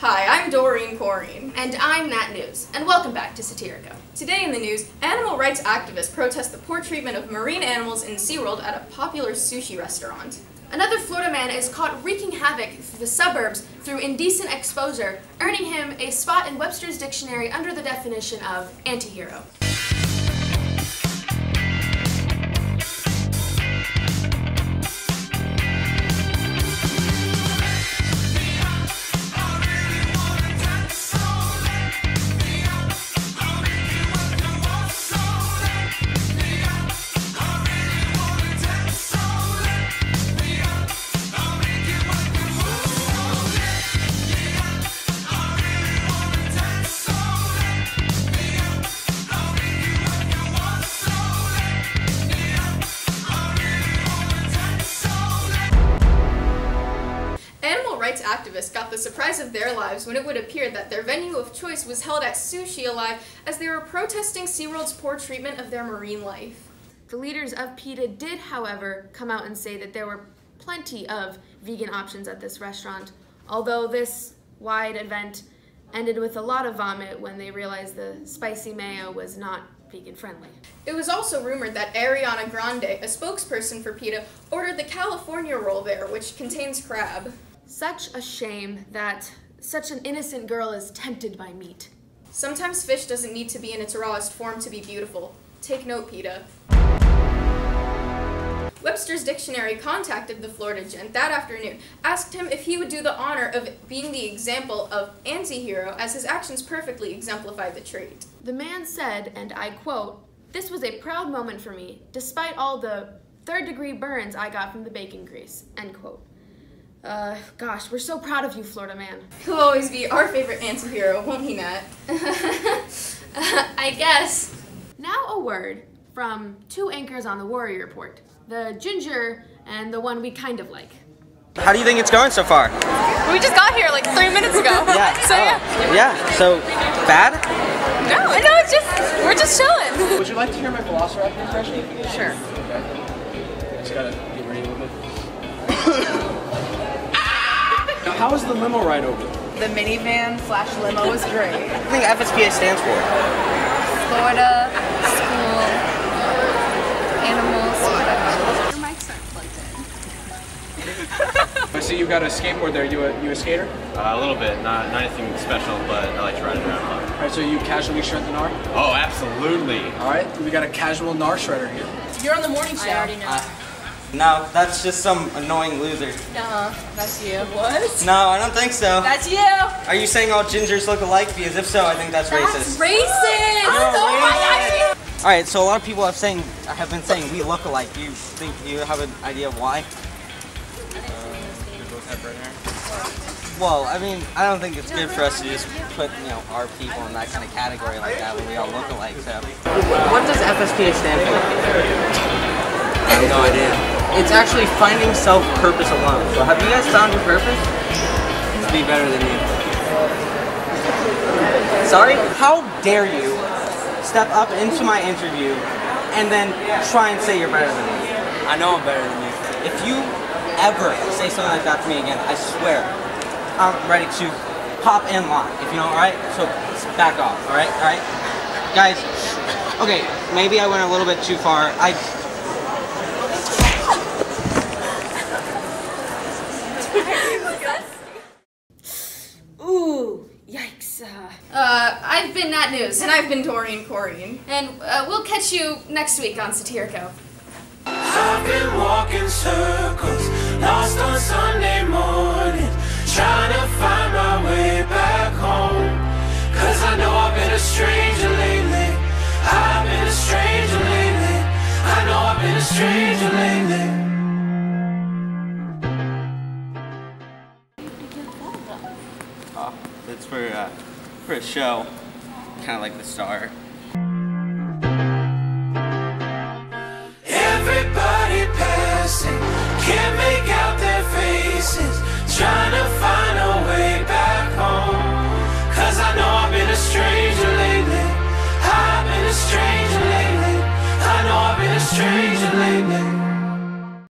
Hi, I'm Doreen Corrine. And I'm Nat News, and welcome back to Satirica. Today in the news, animal rights activists protest the poor treatment of marine animals in SeaWorld at a popular sushi restaurant. Another Florida man is caught wreaking havoc through the suburbs through indecent exposure, earning him a spot in Webster's Dictionary under the definition of antihero. Rights activists got the surprise of their lives when it would appear that their venue of choice was held at Sushi Alive as they were protesting SeaWorld's poor treatment of their marine life. The leaders of PETA did, however, come out and say that there were plenty of vegan options at this restaurant, although this wide event ended with a lot of vomit when they realized the spicy mayo was not vegan-friendly. It was also rumored that Ariana Grande, a spokesperson for PETA, ordered the California roll there, which contains crab. Such a shame that such an innocent girl is tempted by meat. Sometimes fish doesn't need to be in its rawest form to be beautiful. Take note, PETA. Webster's Dictionary contacted the Florida gent that afternoon, asked him if he would do the honor of being the example of anti-hero, as his actions perfectly exemplified the trait. The man said, and I quote, "This was a proud moment for me, despite all the third-degree burns I got from the bacon grease," end quote. Gosh, we're so proud of you, Florida man. He'll always be our favorite anti-hero, won't he, Nat? I guess. Now a word from two anchors on the Warrior Report, the ginger and the one we kind of like. How do you think it's going so far? We just got here like 3 minutes ago. Yeah. So yeah. Yeah, so bad? No, it's just, we're just chilling. Would you like to hear my Velociraptic impression? Sure. Okay. Just gotta get ready a little bit. How was the limo ride over? The minivan / limo was great. I think FSPA stands for Florida School Animals Production. Your mics aren't plugged in. I see you've got a skateboard there. You a skater? A little bit. Not anything special, but I like to ride it around a lot. All right, so you casually shred the gnar? Oh, absolutely. All right, we got a casual gnar shredder here. You're on the morning show. I already know. No, that's just some annoying loser. No, that's you. What? No, I don't think so. That's you. Are you saying all gingers look alike? Because if so, I think that's racist. Racist! Oh, no, racist! Alright, so a lot of people have been saying we look alike. You think you have an idea of why? We both have brown hair. Well, I mean, I don't think it's good for us to just put, you know, our people in that kind of category like that when we all look alike, so. What does FSPA stand for? I have no idea. It's actually finding self-purpose alone. So have you guys found your purpose? To be better than you. Sorry? How dare you step up into my interview and then try and say you're better than me? I know I'm better than you. If you ever say something like that to me again, I swear, I'm ready to pop and lock. If you don't, alright? So back off, alright? Alright? Guys, okay, maybe I went a little bit too far. Ooh, yikes. I've been Nat News, and I've been Doreen Corrine. And we'll catch you next week on SatirEcho. I've been walking circles, lost on Sunday morning, trying to find my way back home. 'Cause I know I've been a stranger lately. I've been a stranger lately. I know I've been a stranger lately. It's for a show, kind of like The Star.